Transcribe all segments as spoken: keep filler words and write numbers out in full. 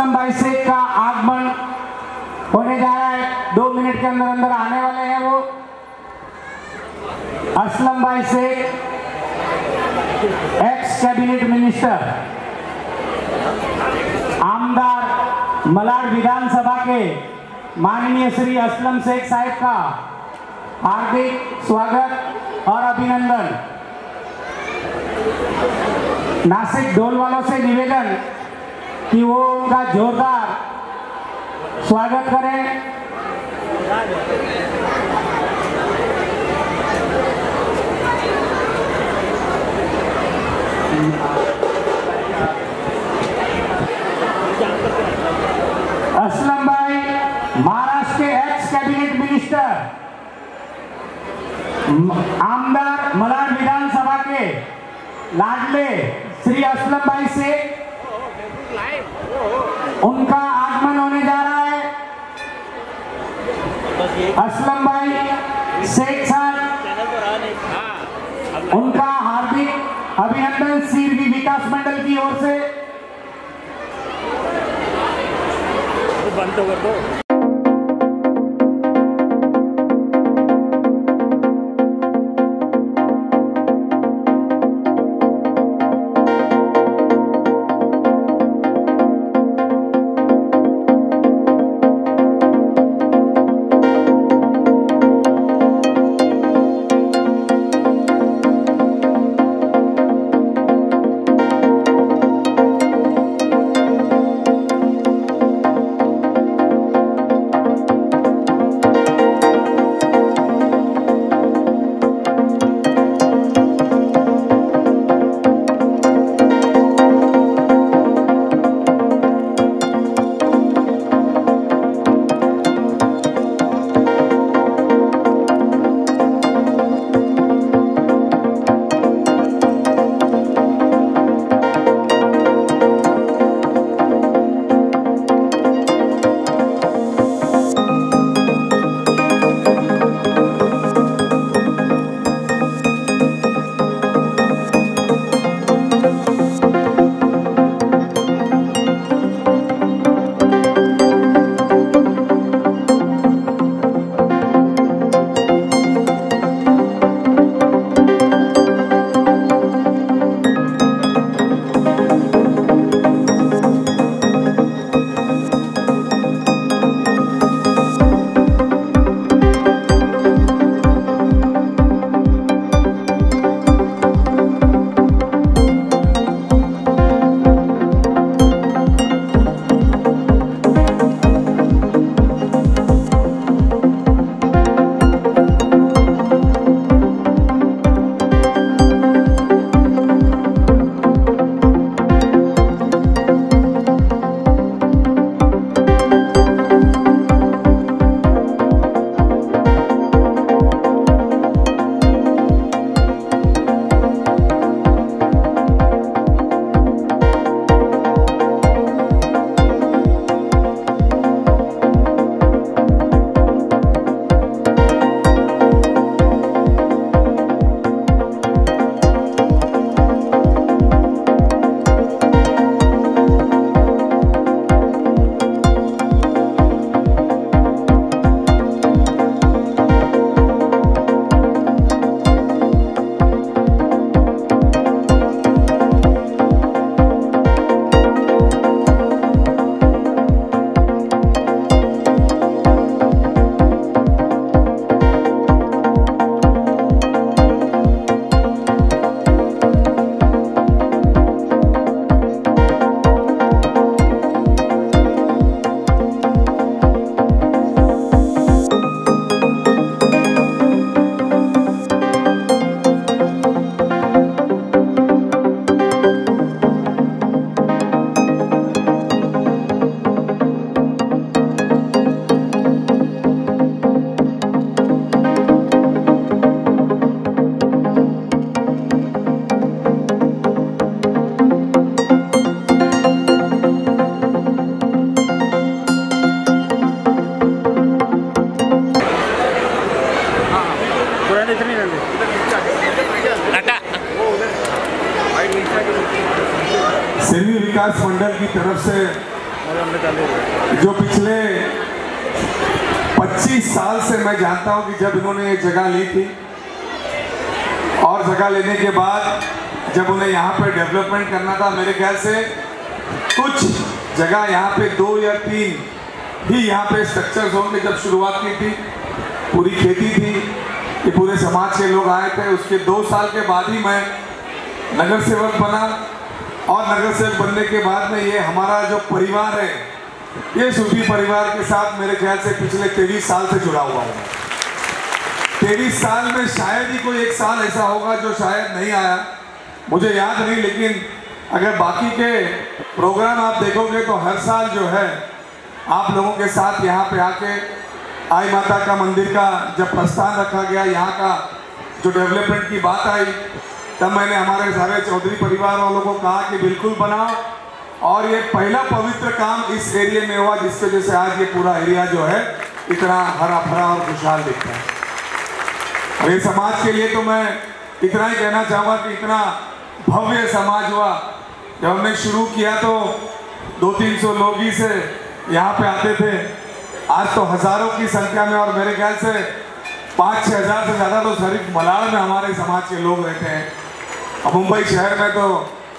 असलम शेख का आगमन होने जा रहा है, दो मिनट के अंदर अंदर आने वाले हैं वो। Aslam Shaikh ex cabinet minister, आमदार मलाड विधानसभा के माननीय श्री असलम शेख साहब का हार्दिक स्वागत और अभिनंदन। नासिक ढोल वालों से निवेदन कि वो उनका जोरदार स्वागत करें। असलम भाई महाराष्ट्र के एक्स कैबिनेट मिनिस्टर, आमदार मलाड विधानसभा के लाडले श्री असलम भाई से उनका आगमन होने जा रहा है। असलम भाई शेख साहब उनका हार्दिक अभिनंदन सीरवी विकास मंडल की ओर से। बंद तो कर दो। सीरवी विकास मंडल की तरफ से जो पिछले पच्चीस साल से मैं जानता हूं कि जब इन्होंने जगह ली थी और जगह लेने के बाद जब उन्हें यहाँ पे डेवलपमेंट करना था, मेरे ख्याल से कुछ जगह यहाँ पे दो या तीन ही यहाँ पे स्ट्रक्चर जोन में जब शुरुआत की थी, पूरी खेती थी कि पूरे समाज के लोग आए थे। उसके दो साल के बाद ही मैं नगर सेवक बना और नगर सेवक बनने के बाद में ये हमारा जो परिवार है ये सूफी परिवार के साथ मेरे ख्याल से पिछले तेईस साल से जुड़ा हुआ है। तेईस साल में शायद ही कोई एक साल ऐसा होगा जो शायद नहीं आया, मुझे याद नहीं, लेकिन अगर बाकी के प्रोग्राम आप देखोगे तो हर साल जो है आप लोगों के साथ यहाँ पे आके आई माता का मंदिर का जब प्रस्थान रखा गया, यहाँ का जो डेवलपमेंट की बात आई, तब मैंने हमारे सारे चौधरी परिवार वालों को कहा कि बिल्कुल बनाओ। और ये पहला पवित्र काम इस एरिया में हुआ जिसकी वजह से आज ये पूरा एरिया जो है इतना हरा भरा और खुशहाल दिखता है। और ये समाज के लिए तो मैं इतना ही कहना चाहूँगा कि इतना भव्य समाज हुआ। जब हमने शुरू किया तो दो तीन सौ लोग ही से यहाँ पे आते थे, आज तो हज़ारों की संख्या में, और मेरे ख्याल से पाँच छः हज़ार से ज़्यादा तो सिर्फ मलाड में हमारे समाज के लोग रहते हैं। अब मुंबई शहर में तो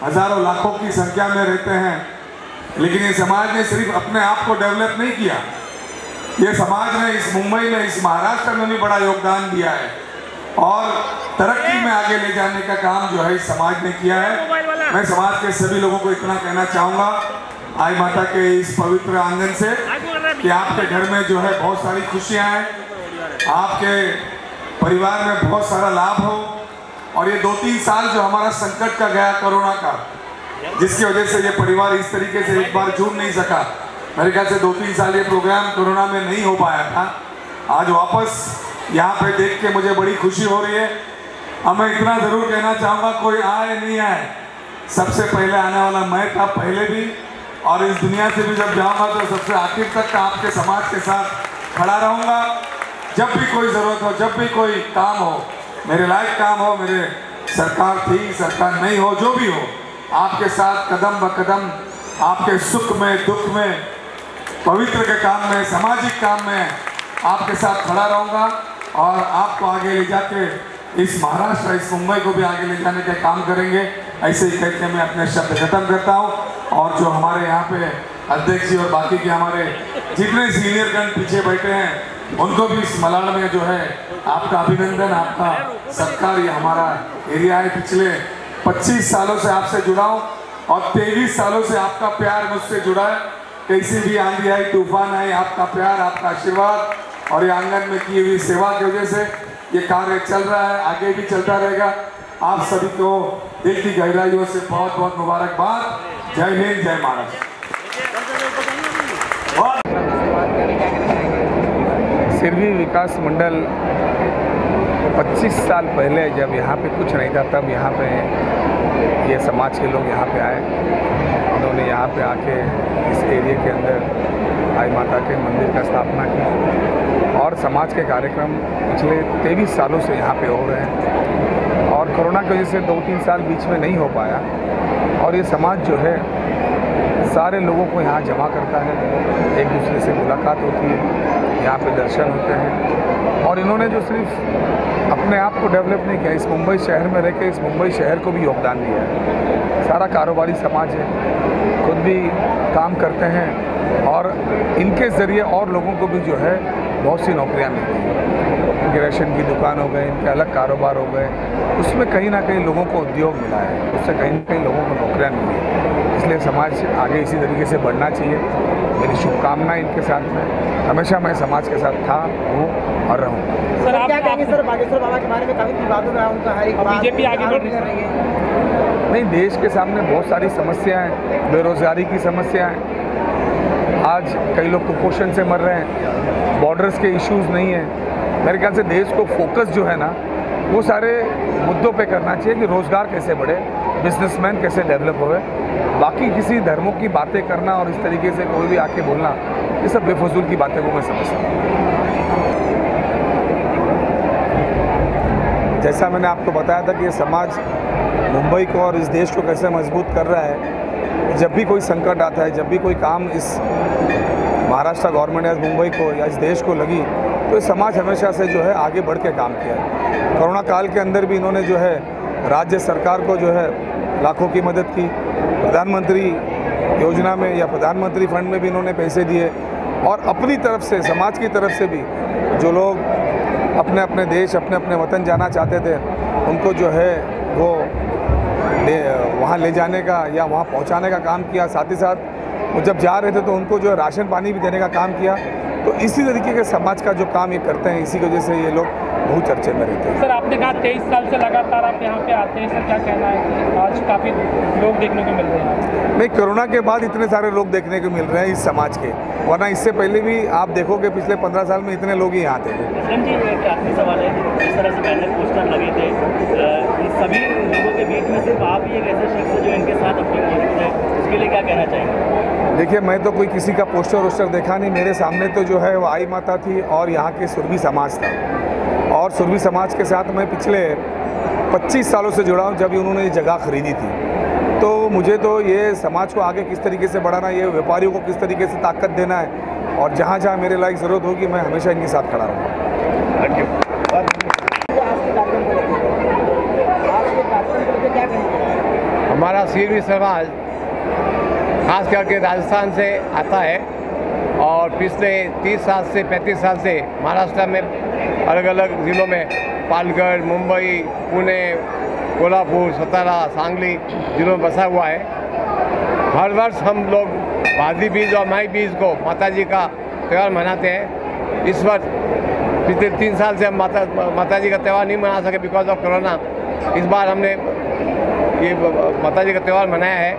हज़ारों लाखों की संख्या में रहते हैं। लेकिन ये समाज ने सिर्फ अपने आप को डेवलप नहीं किया, ये समाज ने इस मुंबई में, इस महाराष्ट्र में भी बड़ा योगदान दिया है और तरक्की में आगे ले जाने का काम जो है इस समाज ने किया है। मैं समाज के सभी लोगों को इतना कहना चाहूँगा आई माता के इस पवित्र आंगन से कि आपके घर में जो है बहुत सारी खुशियां हैं, आपके परिवार में बहुत सारा लाभ हो। और ये दो तीन साल जो हमारा संकट का गया कोरोना का, जिसकी वजह से ये परिवार इस तरीके से एक बार जुड़ नहीं सका, मेरे ख्याल से दो तीन साल ये प्रोग्राम कोरोना में नहीं हो पाया था। आज वापस यहाँ पे देख के मुझे बड़ी खुशी हो रही है। अब मैं इतना ज़रूर कहना चाहूँगा, कोई आए नहीं आए, सबसे पहले आने वाला मैं था पहले भी, और इस दुनिया से भी जब जाऊंगा तो सबसे आखिर तक आपके समाज के साथ खड़ा रहूंगा। जब भी कोई ज़रूरत हो, जब भी कोई काम हो, मेरे लायक काम हो, मेरे सरकार थी, सरकार नहीं हो, जो भी हो, आपके साथ कदम ब कदम, आपके सुख में, दुख में, पवित्र के काम में, सामाजिक काम में आपके साथ खड़ा रहूँगा और आपको आगे ले जाके इस महाराष्ट्र, इस मुंबई को भी आगे ले जाने का काम करेंगे। ऐसे ही कहते मैं अपने शब्द खत्म करता हूँ। और जो हमारे यहाँ पे अध्यक्ष जी और बाकी के हमारे जितने सीनियरगण पीछे बैठे हैं, उनको भी इस मलाड में जो है आपका अभिनंदन, आपका सत्कार। ये हमारा एरिया है, पिछले पच्चीस सालों से आपसे जुड़ा हूँ और तेईस सालों से आपका प्यार मुझसे जुड़ा है। कैसी भी आंधी आई, तूफान आई, आपका प्यार, आपका आशीर्वाद और ये आंगन में की हुई सेवा की वजह से ये कार्य चल रहा है, आगे भी चलता रहेगा। आप सभी को दिल की गहराइयों से बहुत बहुत मुबारकबाद। जय हिंद, जय महाराष्ट्र। सीरवी विकास मंडल पच्चीस साल पहले जब यहाँ पे कुछ नहीं था, तब यहाँ पे ये समाज के लोग यहाँ पे आए, उन्होंने यहाँ पे आके इस एरिया के अंदर आई माता के मंदिर का स्थापना की और समाज के कार्यक्रम पिछले तेईस सालों से यहाँ पे हो रहे हैं। और कोरोना की वजह से दो तीन साल बीच में नहीं हो पाया, और ये समाज जो है सारे लोगों को यहाँ जमा करता है, एक दूसरे से मुलाकात होती है, यहाँ पे दर्शन होते हैं। और इन्होंने जो सिर्फ अपने आप को डेवलप नहीं किया, इस मुंबई शहर में रह के इस मुंबई शहर को भी योगदान दिया है। सारा कारोबारी समाज है, खुद भी काम करते हैं और इनके ज़रिए और लोगों को भी जो है बहुत सी नौकरियाँ मिलती हैं। इनके राशन की दुकान हो गए, इनके अलग कारोबार हो गए, उसमें कहीं ना कहीं लोगों को उद्योग मिला है, उससे कहीं ना कहीं लोगों को नौकरियाँ मिली है। इसलिए समाज आगे इसी तरीके से बढ़ना चाहिए। मेरी शुभकामनाएं इनके साथ में, हमेशा मैं समाज के साथ था, हूँ और रहूँ। सर आप क्या कहेंगे सर बागेश्वर बाबा के बारे में? काफ़ी विवाद हो रहा है उनका, हर एक बीजेपी आगे बढ़ रही है। नहीं, देश के सामने बहुत सारी समस्याएँ हैं, बेरोजगारी की समस्या है, आज कई लोग कुपोषण से मर रहे हैं, बॉर्डर्स के इश्यूज़ नहीं है। मेरे ख्याल से देश को फोकस जो है ना वो सारे मुद्दों पे करना चाहिए कि रोज़गार कैसे बढ़े, बिजनेसमैन कैसे डेवलप होए। बाकी किसी धर्मों की बातें करना और इस तरीके से कोई भी आके बोलना, ये सब बेफजूल की बातें को मैं समझता हूँ। जैसा मैंने आपको बताया था कि ये समाज मुंबई को और इस देश को कैसे मजबूत कर रहा है, जब भी कोई संकट आता है, जब भी कोई काम इस महाराष्ट्र गवर्नमेंट या मुंबई को या इस देश को लगी तो समाज हमेशा से जो है आगे बढ़ के काम किया है। कोरोना काल के अंदर भी इन्होंने जो है राज्य सरकार को जो है लाखों की मदद की, प्रधानमंत्री योजना में या प्रधानमंत्री फंड में भी इन्होंने पैसे दिए और अपनी तरफ से समाज की तरफ से भी जो लोग अपने अपने देश अपने अपने वतन जाना चाहते थे उनको जो है वो वहाँ ले जाने का या वहाँ पहुँचाने का काम किया। साथ ही साथ वो जब जा रहे थे तो उनको जो है राशन पानी भी देने का काम किया। तो इसी तरीके के समाज का जो काम ये करते हैं, इसी की वजह से ये लोग बहुत चर्चे में रहते हैं। सर आपने कहा तेईस साल से लगातार आप यहाँ पे आते हैं, सर क्या कहना है? आज काफ़ी लोग देखने को मिल रहे हैं। नहीं, कोरोना के बाद इतने सारे लोग देखने को मिल रहे हैं इस समाज के, वरना इससे पहले भी आप देखोगे पिछले पंद्रह साल में इतने लोग ही यहाँ आते थे। असलम जी आखिरी सवाल है, इस तरह से बैनर पोस्टर लगे थे सभी लोगों के बीच में, सिर्फ आप ही एक ऐसा शख्स है जो इनके साथ अपनी मौजूद है, उसके लिए क्या कहना चाहिए? देखिए, मैं तो कोई किसी का पोस्टर वोस्टर देखा नहीं, मेरे सामने तो जो है वो आई माता थी और यहाँ के सीरवी समाज था और सीरवी समाज के साथ मैं पिछले पच्चीस सालों से जुड़ा हूँ। जब उन्होंने ये जगह खरीदी थी तो मुझे तो ये समाज को आगे किस तरीके से बढ़ाना, ये व्यापारियों को किस तरीके से ताकत देना है और जहाँ जहाँ मेरे लायक ज़रूरत होगी मैं हमेशा इनके साथ खड़ा रहूँगा। Thank you. हमारा सीरवी समाज खास करके राजस्थान से आता है और पिछले तीस साल से पैंतीस साल से महाराष्ट्र में अलग अलग ज़िलों में पालघर, मुंबई, पुणे, कोल्हापुर, सतारा, सांगली ज़िलों में बसा हुआ है। हर वर्ष हम लोग भादी बीज और माई बीज को माताजी का त्यौहार मनाते हैं। इस वर्ष पिछले तीन साल से हम माता माताजी का त्यौहार नहीं मना सके बिकॉज ऑफ कोरोना। इस बार हमने ये माताजी का त्यौहार मनाया है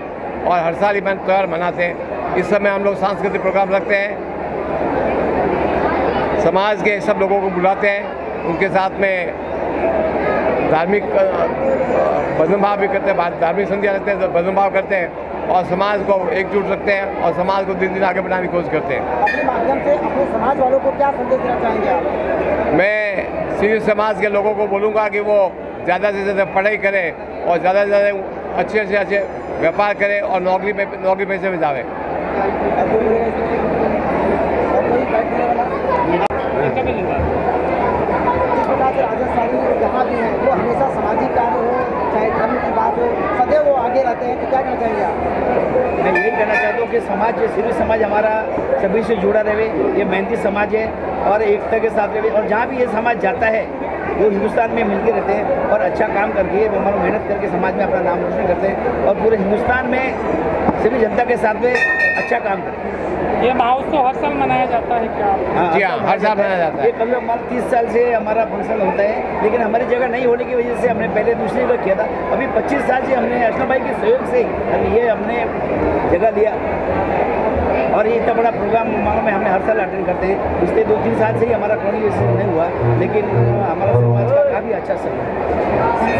और हर साल ये त्यौहार मनाते हैं। इस समय हम लोग सांस्कृतिक प्रोग्राम रखते हैं, समाज के सब लोगों को बुलाते हैं, उनके साथ में धार्मिक भजन भाव भी करते हैं, धार्मिक संध्या रखते हैं, भजन भाव करते हैं और समाज को एकजुट रखते हैं और समाज को दिन दिन आगे बढ़ाने की कोशिश करते हैं। अपने माध्यम से अपने समाज वालों को क्या संदेश देना चाहेंगे आप? मैं सीरवी समाज के लोगों को बोलूँगा कि वो ज़्यादा से ज़्यादा पढ़ाई करें और ज़्यादा से ज़्यादा अच्छे से अच्छे व्यापार करें और नौकरी में नौकरी पैसे में जावे। मैं यही कहना चाहता हूँ कि समाज सीरवी समाज हमारा सभी से जुड़ा रहे, ये मेहनती समाज है और एकता के साथ रहे और जहाँ भी ये समाज जाता है वो हिंदुस्तान में मिलके रहते हैं और अच्छा काम करके हमारा मेहनत करके समाज में अपना नाम रोशन करते हैं और पूरे हिंदुस्तान में सभी जनता के साथ में अच्छा काम करते हैं। ये महोत्सव हर साल मनाया जाता है क्या? हाँ, जी हाँ, हर साल मनाया जाता है। ये कभी हमारा तीस साल से हमारा फंक्शन होता है लेकिन हमारी जगह नहीं होने की वजह से हमने पहले दूसरी जगह किया था। अभी पच्चीस साल से हमने असलम भाई के सहयोग से ये हमने जगह लिया और ये इतना बड़ा प्रोग्राम मानो में हमने हर साल अटेंड करते हैं। पिछले दो तीन साल से ही हमारा कोई नहीं हुआ लेकिन हमारा समाज का काफ़ी अच्छा समय